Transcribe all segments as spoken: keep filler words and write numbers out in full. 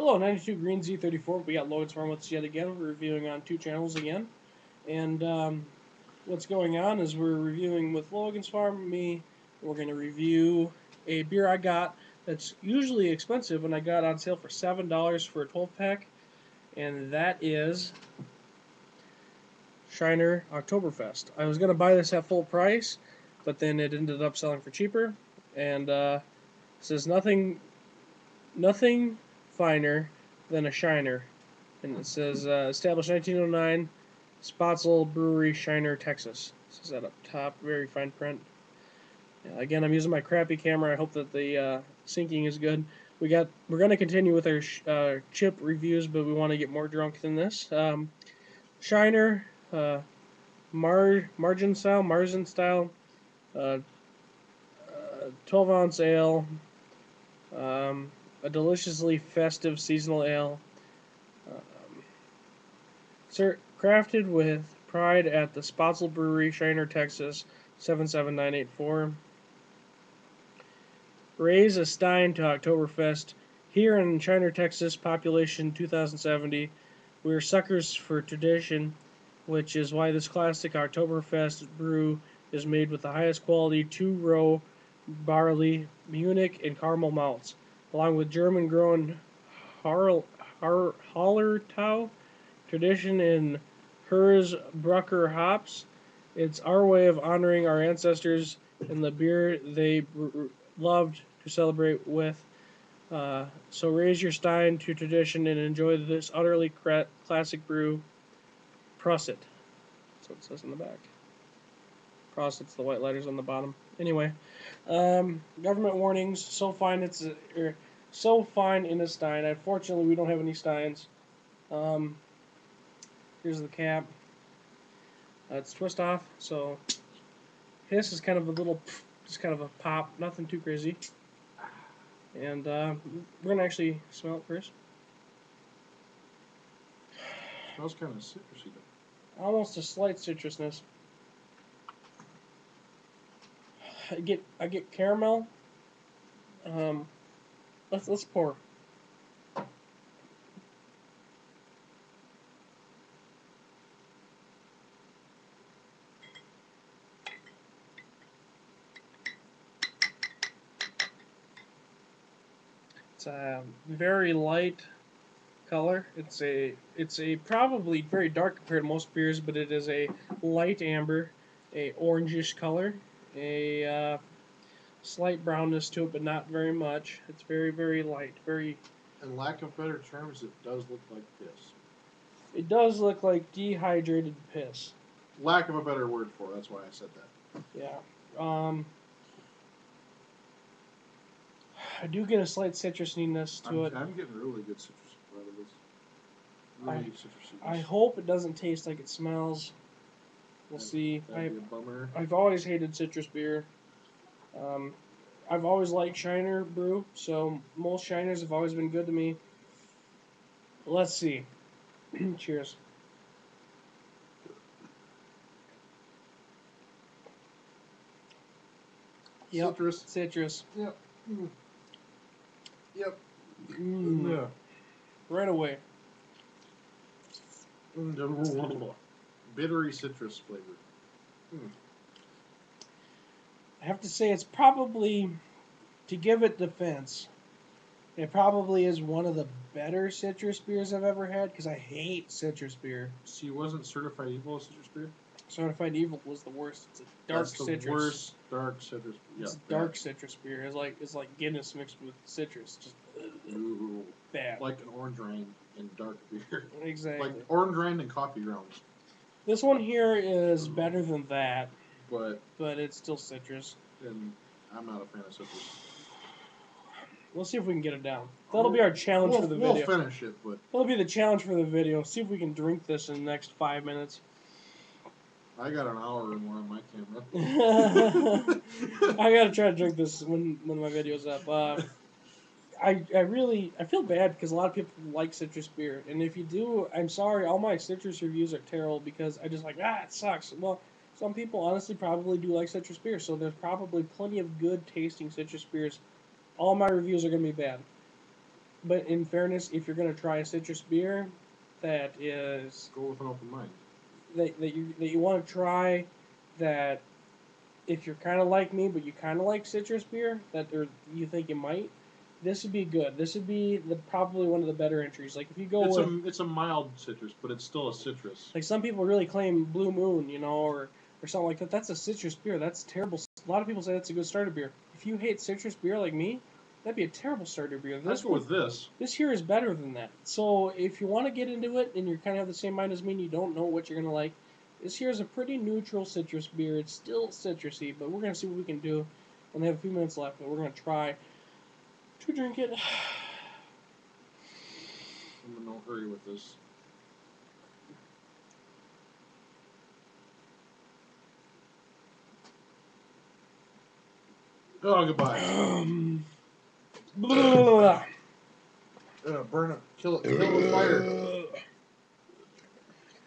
Hello, ninety-two Green Z thirty-four. We got Logansfarm with us yet again. We're reviewing on two channels again. And um, what's going on is we're reviewing with Logansfarm, me. We're going to review a beer I got that's usually expensive and I got on sale for seven dollars for a twelve pack. And that is Shiner Oktoberfest. I was going to buy this at full price, but then it ended up selling for cheaper. And uh, this is nothing, nothing... finer than a Shiner, and it says uh, established nineteen oh nine, Spoetzl Brewery, Shiner, Texas. This is that up top, very fine print. Uh, again, I'm using my crappy camera. I hope that the uh, syncing is good. We got we're going to continue with our sh uh, chip reviews, but we want to get more drunk than this. Um, Shiner, uh, Mar margin style, Marzen style, uh, uh, twelve ounce ale. Um, A deliciously festive seasonal ale, um, crafted with pride at the Spoetzl Brewery, Shiner, Texas, seven seven nine eight four. Raise a stein to Oktoberfest. Here in Shiner, Texas, population two thousand seventy. We're suckers for tradition, which is why this classic Oktoberfest brew is made with the highest quality two-row barley, Munich, and caramel malts, along with German-grown Hallertau tradition in Hersbrucker hops. It's our way of honoring our ancestors and the beer they loved to celebrate with. Uh, so raise your stein to tradition and enjoy this utterly cra classic brew. Prosit. That's what it says in the back. Prosit's the white letters on the bottom. Anyway, um, government warnings. So fine, it's er, so fine in a stein. Unfortunately, we don't have any steins. Um, here's the cap. Uh, it's twist off, so hiss is kind of a little, just kind of a pop. Nothing too crazy. And uh, we're gonna actually smell it first. It smells kind of citrusy though. Almost a slight citrusness. I get I get caramel. Um, let's let's pour. It's a very light color. It's a it's a probably very dark compared to most beers, but it is a light amber, a orangish color. A uh, slight brownness to it, but not very much. It's very, very light. Very. In lack of better terms, it does look like piss. It does look like dehydrated piss. Lack of a better word for it. That's why I said that. Yeah. Um. I do get a slight citrusiness to I'm, it. I'm getting really good citrus out of this. Really I, good citrus. I hope it doesn't taste like it smells. We'll see. I've, I've always hated citrus beer. Um, I've always liked Shiner brew, so most Shiners have always been good to me. Let's see. Cheers. Yep. Citrus. Citrus. Yep. Mm. Yep. Mm. Yeah. Right away. Mm. Bittery citrus flavor. Hmm. I have to say it's probably, to give it defense, it probably is one of the better citrus beers I've ever had because I hate citrus beer. So you wasn't Certified Evil a citrus beer? Certified Evil was the worst. It's a dark That's the citrus. The worst dark citrus. Beer. It's yeah, dark bad. citrus beer. It's like it's like Guinness mixed with citrus. Just Ooh, bad. Like an orange rind and dark beer. Exactly. Like orange rind and coffee grounds. This one here is better than that, but but it's still citrus. And I'm not a fan of citrus. We'll see if we can get it down. That'll be our challenge we'll, for the we'll video. We'll finish it, but that'll be the challenge for the video. See if we can drink this in the next five minutes. I got an hour and more on my camera. I gotta try to drink this when when my video's up. Uh, I, I really, I feel bad because a lot of people like citrus beer. And if you do, I'm sorry, all my citrus reviews are terrible because I just like, ah, it sucks. Well, some people honestly probably do like citrus beer, so there's probably plenty of good tasting citrus beers. All my reviews are going to be bad. But in fairness, if you're going to try a citrus beer, that is go with an open mind. That that you that you want to try, that if you're kind of like me, but you kind of like citrus beer, that or you think you might, this would be good. This would be the probably one of the better entries. Like if you go, it's with, a it's a mild citrus, but it's still a citrus. Like some people really claim Blue Moon, you know, or or something like that. That's a citrus beer. That's terrible. A lot of people say that's a good starter beer. If you hate citrus beer like me, that'd be a terrible starter beer. Let's go with this. This here is better than that. So if you want to get into it and you're kind of have the same mind as me and you don't know what you're going to like, this here is a pretty neutral citrus beer. It's still citrusy, but we're going to see what we can do. And they have a few minutes left, but we're going to try to drink it. I'm in no hurry with this. Oh, goodbye. Um... Blah. Uh, burn up, kill it, kill it with fire.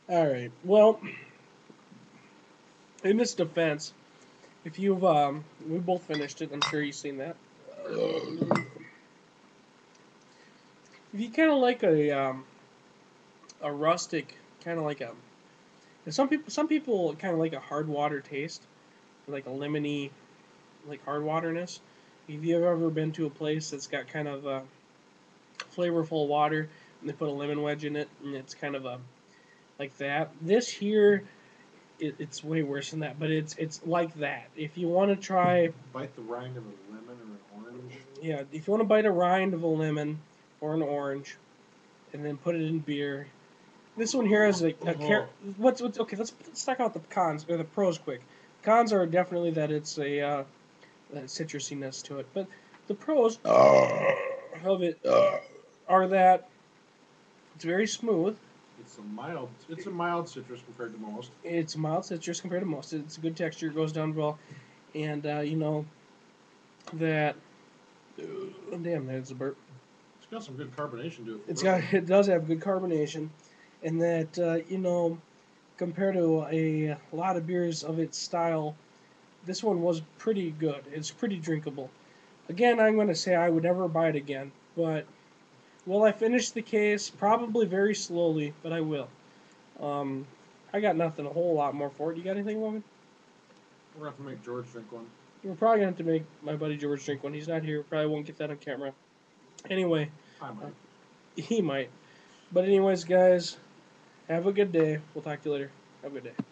All right. Well, in this defense, if you've um, we both finished it. I'm sure you've seen that. If you kind of like a um, a rustic, kind of like a, some people some people kind of like a hard water taste, like a lemony, like hard waterness. If you've ever been to a place that's got kind of a flavorful water and they put a lemon wedge in it and it's kind of a like that, this here it, it's way worse than that, but it's it's like that. If you want to try bite the rind of a lemon or an orange, yeah, if you want to bite a rind of a lemon or an orange and then put it in beer, this one here is a, a car what's what's okay. Let's talk out the cons or the pros quick. Cons are definitely that it's a uh, that citrusiness to it, but the pros uh, of it uh, are that it's very smooth. It's a mild. It's a mild citrus compared to most. It's a mild citrus compared to most. It's a good texture. It goes down well, and uh, you know that. Oh, damn, that's a burp. It's got some good carbonation to it. It's burp. got. It does have good carbonation, and that uh, you know, compared to a lot of beers of its style, this one was pretty good. It's pretty drinkable. Again, I'm going to say I would never buy it again, but will I finish the case? Probably very slowly, but I will. Um, I got nothing a whole lot more for it. You got anything, Logan? We're going to have to make George drink one. We're probably going to have to make my buddy George drink one. He's not here. Probably won't get that on camera. Anyway. I might. Uh, he might. But anyways, guys, have a good day. We'll talk to you later. Have a good day.